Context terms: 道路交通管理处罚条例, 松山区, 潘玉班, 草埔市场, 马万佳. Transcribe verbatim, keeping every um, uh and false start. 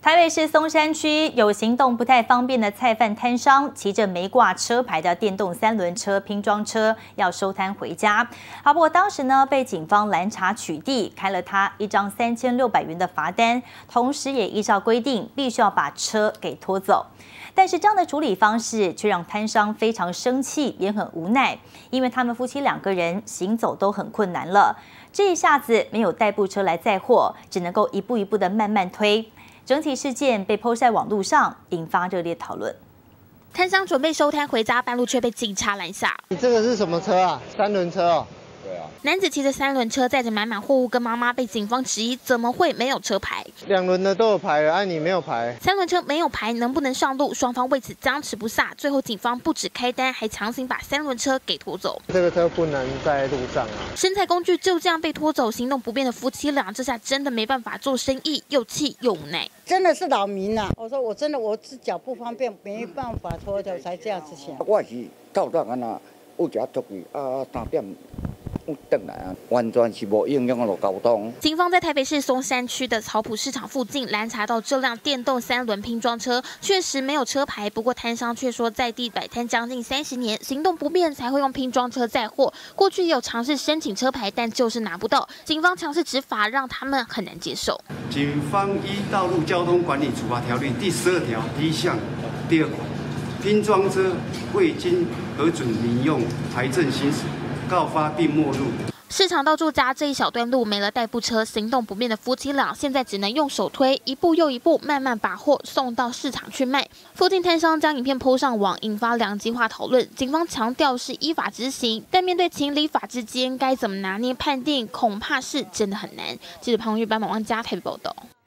台北市松山区有行动不太方便的菜贩摊商，骑着没挂车牌的电动三轮车拼装车要收摊回家。好，不过当时呢被警方拦查取缔，开了他一张三千六百元的罚单，同时也依照规定必须要把车给拖走。但是这样的处理方式却让摊商非常生气，也很无奈，因为他们夫妻两个人行走都很困难了，这一下子没有代步车来载货，只能够一步一步的慢慢推。 整体事件被po在网路上，引发热烈讨论。摊商准备收摊回家，半路却被警察拦下。你这个是什么车啊？三轮车哦。对啊。男子骑着三轮车载着满满货物跟妈妈，被警方质疑怎么会没有车牌？两轮的都有牌了，哎、啊，你没有牌。三轮车没有牌，能不能上路？双方为此僵持不下，最后警方不止开单，还强行把三轮车给拖走。这个车不能在路上啊。生财工具就这样被拖走，行动不便的夫妻俩，这下真的没办法做生意，又气又无奈。 真的是扰民了、啊。我说我真的我是脚不方便，没办法拖着才这样子想。我是到这安那，有只出去啊三点有转来啊，完全是无影响落交通。警方在台北市松山区的草埔市场附近拦查到这辆电动三轮拼装车，确实没有车牌，不过摊商却说在地摆摊将近三十年，行动不便才会用拼装车载货。过去也有尝试申请车牌，但就是拿不到。警方强势执法，让他们很难接受。 警方依《道路交通管理处罚条例》第十二条第一项第二款，拼装车未经核准民用牌证行驶，告发并没入。市场到住家这一小段路没了代步车，行动不便的夫妻俩现在只能用手推，一步又一步，慢慢把货送到市场去卖。附近摊商将影片po上网，引发两极化讨论。警方强调是依法执行，但面对情理法之间，该怎么拿捏判定，恐怕是真的很难。记者潘玉班、马万佳台北报道。